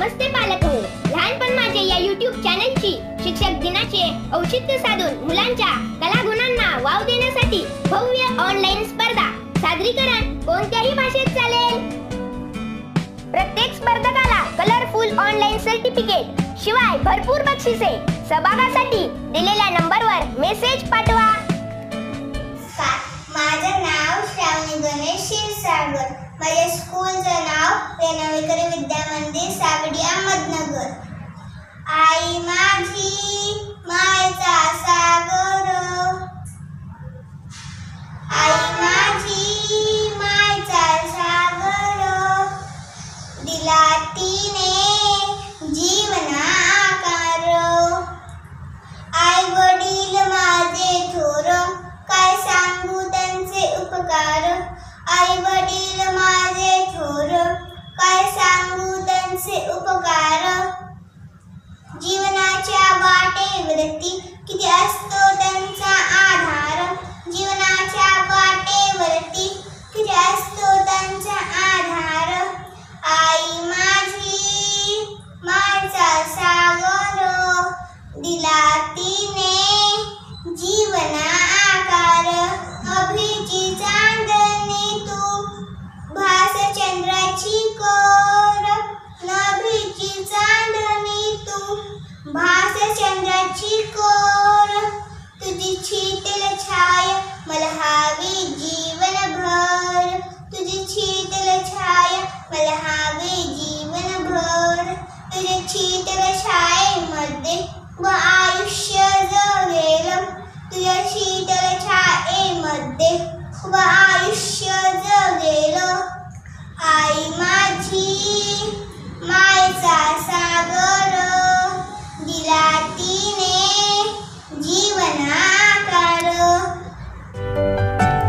नमस्ते पालक हो, लहानपण माझे या YouTube चॅनलची शिक्षक दिनाचे औचित्य साधून मुलांच्या कलागुणांना वाव देण्यासाठी भव्य ऑनलाइन स्पर्धा सादरीकरण कोणत्याही भाषेत चालेल। प्रत्येक स्पर्धकाला कलरफुल ऑनलाइन सर्टिफिकेट शिवाय भरपूर बक्षिसे। सहभागासाठी दिलेल्या नंबरवर मेसेज पाठवा। माझे नाव श्रावणी गणेश क्षीरसागर। माझे स्कूलचे नाव रेणवेकर विद्या मंदिर सावडी अहमदनगर। आई माझी मायचा सागर, आई माझी मायचा सागर, दिला तिने जीवना आकार। आई वडील माझे थोर, काय सांगू त्यांचे उपकार। आई वडील माझे थोर, काय सांगू त्यांचे उपकार। जीवनाच्या वाटेवरती किती असतो त्यांचा आधार, जीवनाच्या वाटेवरती किती असतो त्यांचा आधार। आई माझी माझा सागर, दिला तिने जीवना आकार। अभिची चांदणी चंद्राची कोर, नभीची चांदणी तू भास चंद्राची कोर। तुझी शीतल छाया मला हवी जीवनभर, तुझी शीतल छाया मला हवी जीवनभर। तुझे शीतल छायेमध्ये व आयुष्य जगेल, तुझ्या शीतल छायेमध्ये व आयुष्य जगेल। आई माझी मायचा सागर, दिला तिने जीवना आकार।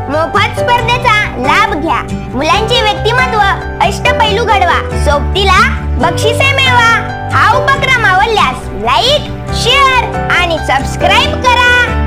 मोफत स्पर्धेचा लाभ घ्या, मुलांचे व्यक्तिमत्व अष्टपैलू घडवा, सोबतीला बक्षिसे मिळवा। हा उपक्रम आवडल्यास लाईक, शेअर आणि सबस्क्राइब करा।